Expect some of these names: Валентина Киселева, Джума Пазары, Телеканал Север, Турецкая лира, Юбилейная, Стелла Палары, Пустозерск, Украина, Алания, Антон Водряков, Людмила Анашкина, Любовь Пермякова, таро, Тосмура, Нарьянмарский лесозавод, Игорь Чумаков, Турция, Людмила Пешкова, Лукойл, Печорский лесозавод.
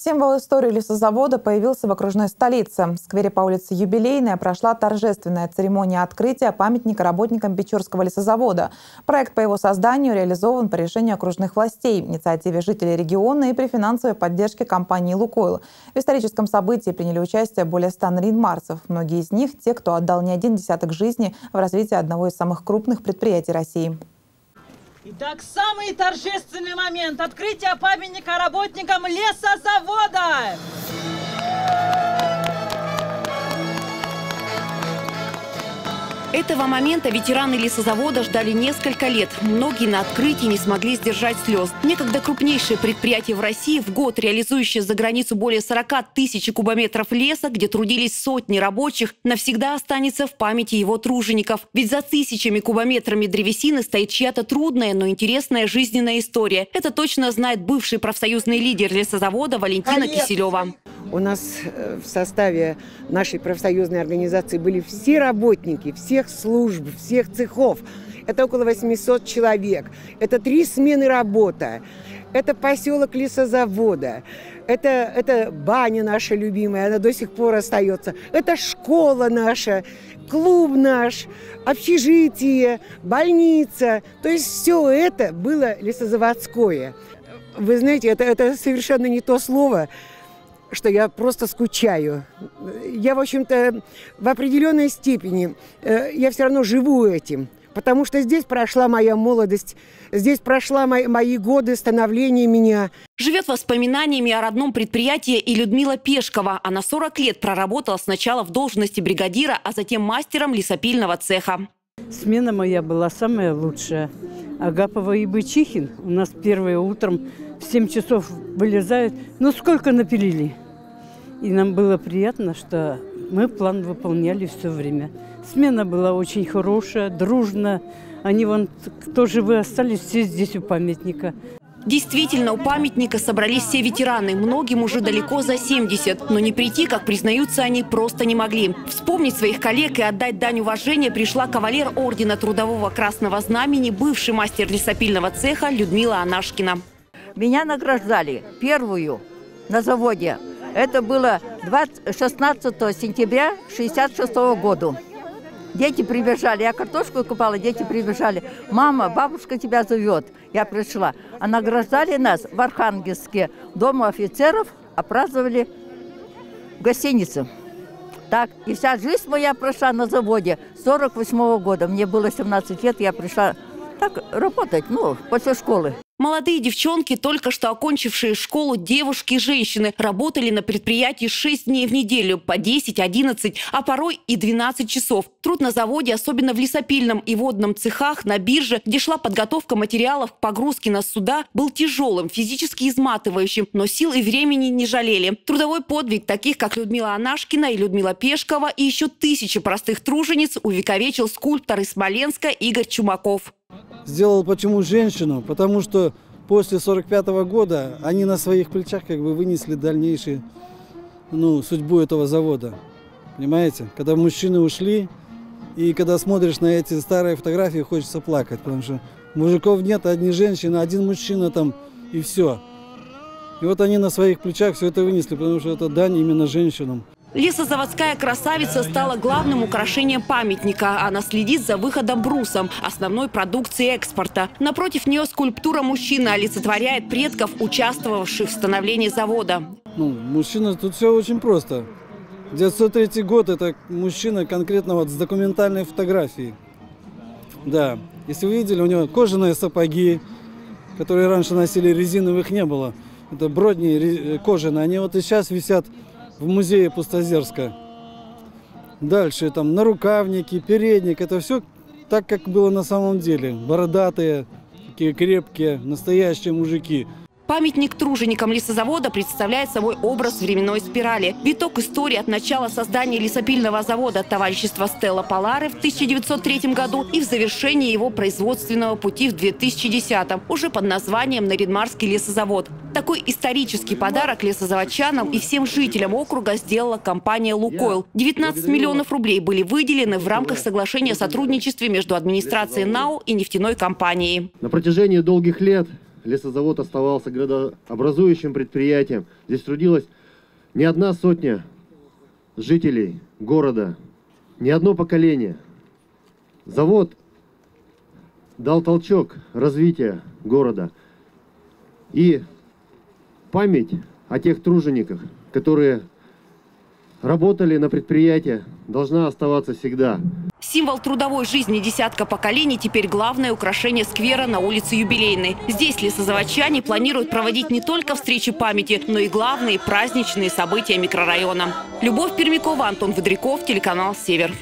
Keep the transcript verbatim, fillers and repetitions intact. Символ истории лесозавода появился в окружной столице. В сквере по улице Юбилейная прошла торжественная церемония открытия памятника работникам Печорского лесозавода. Проект по его созданию реализован по решению окружных властей, инициативе жителей региона и при финансовой поддержке компании «Лукойл». В историческом событии приняли участие более ста нарьянмарцев. Многие из них – те, кто отдал не один десяток жизни в развитии одного из самых крупных предприятий России. Итак, самый торжественный момент – открытие памятника работникам лесозавода! Этого момента ветераны лесозавода ждали несколько лет. Многие на открытии не смогли сдержать слез. Некогда крупнейшее предприятие в России, в год реализующее за границу более сорока тысяч кубометров леса, где трудились сотни рабочих, навсегда останется в памяти его тружеников. Ведь за тысячами кубометрами древесины стоит чья-то трудная, но интересная жизненная история. Это точно знает бывший профсоюзный лидер лесозавода Валентина Киселева. У нас в составе нашей профсоюзной организации были все работники, всех служб, всех цехов. Это около восьмисот человек. Это три смены работы. Это поселок лесозавода. Это, это баня наша любимая, она до сих пор остается. Это школа наша, клуб наш, общежитие, больница. То есть все это было лесозаводское. Вы знаете, это, это совершенно не то слово, что я просто скучаю. Я, в общем-то, в определенной степени, э, я все равно живу этим, потому что здесь прошла моя молодость, здесь прошла мои, мои годы становления меня. Живет воспоминаниями о родном предприятии и Людмила Пешкова. Она сорок лет проработала сначала в должности бригадира, а затем мастером лесопильного цеха. Смена моя была самая лучшая. Агапова и Бычихин. У нас первое утром в семь часов вылезают. Ну, сколько напилили. И нам было приятно, что мы план выполняли все время. Смена была очень хорошая, дружная. Они вон, кто живы остались, все здесь у памятника. Действительно, у памятника собрались все ветераны. Многим уже далеко за семьдесят. Но не прийти, как признаются они, просто не могли. Вспомнить своих коллег и отдать дань уважения пришла кавалер ордена Трудового Красного Знамени, бывший мастер лесопильного цеха Людмила Анашкина. Меня награждали первую на заводе. Это было шестнадцатого сентября шестьдесят шестого года. Дети прибежали. Я картошку купала, дети прибежали. Мама, бабушка тебя зовет. Я пришла. А награждали нас в Архангельске. Дому офицеров опраздновали в гостинице. Так, и вся жизнь моя прошла на заводе сорок восьмого года. Мне было семнадцать лет, я пришла так работать, ну, после школы. Молодые девчонки, только что окончившие школу, девушки и женщины, работали на предприятии шесть дней в неделю, по десять, одиннадцать, а порой и двенадцать часов. Труд на заводе, особенно в лесопильном и водном цехах, на бирже, где шла подготовка материалов к погрузке на суда, был тяжелым, физически изматывающим, но сил и времени не жалели. Трудовой подвиг таких, как Людмила Анашкина и Людмила Пешкова, и еще тысячи простых тружениц увековечил скульптор из Смоленска Игорь Чумаков. Сделал почему женщину? Потому что после сорок пятого года они на своих плечах как бы вынесли дальнейшую, ну, судьбу этого завода. Понимаете? Когда мужчины ушли, и когда смотришь на эти старые фотографии, хочется плакать, потому что мужиков нет, одни женщины, один мужчина там, и все. И вот они на своих плечах все это вынесли, потому что это дань именно женщинам. Лесозаводская красавица стала главным украшением памятника. Она следит за выходом брусом, основной продукции экспорта. Напротив нее скульптура мужчины олицетворяет предков, участвовавших в становлении завода. Ну, мужчина, тут все очень просто. девятьсот третий год – это мужчина конкретно вот с документальной фотографией. Да, если вы видели, у него кожаные сапоги, которые раньше носили резиновых, не было. Это бродни кожаные, они вот и сейчас висят в музее Пустозерска. Дальше там нарукавники, передник. Это все так, как было на самом деле. Бородатые, такие крепкие, настоящие мужики. Памятник труженикам лесозавода представляет собой образ временной спирали. Виток истории от начала создания лесопильного завода товарищества Стелла Палары в тысяча девятьсот третьем году и в завершении его производственного пути в две тысячи десятом, уже под названием Нарьянмарский лесозавод. Такой исторический подарок лесозаводчанам и всем жителям округа сделала компания «Лукойл». девятнадцать миллионов рублей были выделены в рамках соглашения о сотрудничестве между администрацией эн а о и нефтяной компанией. На протяжении долгих лет лесозавод оставался градообразующим предприятием. Здесь трудилась не одна сотня жителей города, не одно поколение. Завод дал толчок развития города. И память о тех тружениках, которые работали на предприятии, должна оставаться всегда. Символ трудовой жизни десятка поколений теперь главное украшение сквера на улице Юбилейной. Здесь лесозаводчане планируют проводить не только встречи памяти, но и главные праздничные события микрорайона. Любовь Пермякова, Антон Водряков, телеканал «Север».